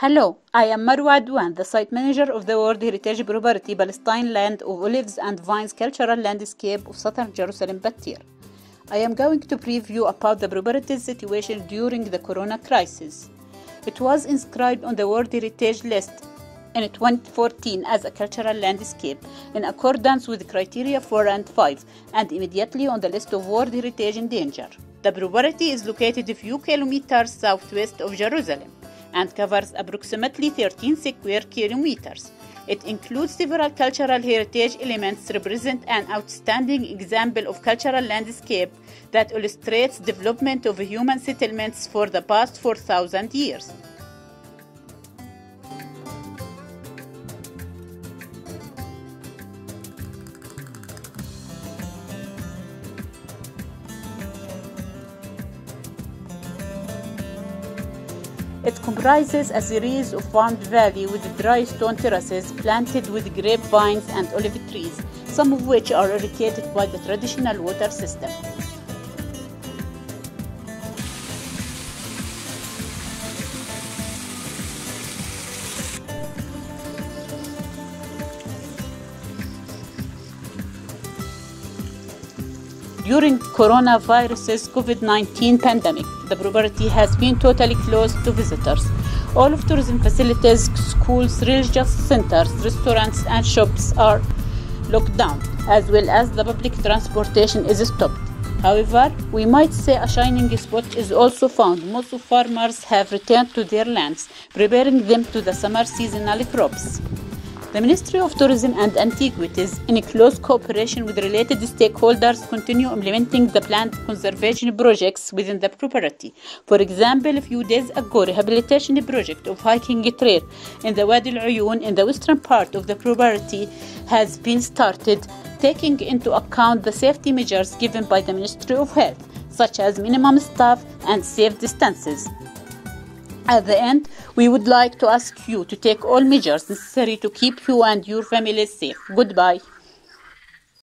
Hello, I am Marwa Adwan, the site manager of the World Heritage Property Palestine Land of Olives and Vines Cultural Landscape of Southern Jerusalem, Battir. I am going to preview about the property's situation during the Corona crisis. It was inscribed on the World Heritage List in 2014 as a cultural landscape in accordance with criteria 4 and 5 and immediately on the list of World Heritage in Danger. The property is located a few kilometers southwest of Jerusalem and covers approximately 13 square kilometers. It includes several cultural heritage elements represent an outstanding example of cultural landscape that illustrates development of human settlements for the past 4,000 years. It comprises a series of farmed valley with dry stone terraces planted with grapevines and olive trees, some of which are irrigated by the traditional water system. During coronavirus's COVID-19 pandemic, the property has been totally closed to visitors. All of tourism facilities, schools, religious centers, restaurants and shops are locked down, as well as the public transportation is stopped. However, we might say a shining spot is also found. Most farmers have returned to their lands, preparing them to the summer seasonal crops. The Ministry of Tourism and Antiquities, in close cooperation with related stakeholders, continue implementing the planned conservation projects within the property. For example, a few days ago, rehabilitation project of hiking trail in the Wadi Al-Ayun in the western part of the property has been started, taking into account the safety measures given by the Ministry of Health, such as minimum staff and safe distances. At the end, we would like to ask you to take all measures necessary to keep you and your families safe. Goodbye.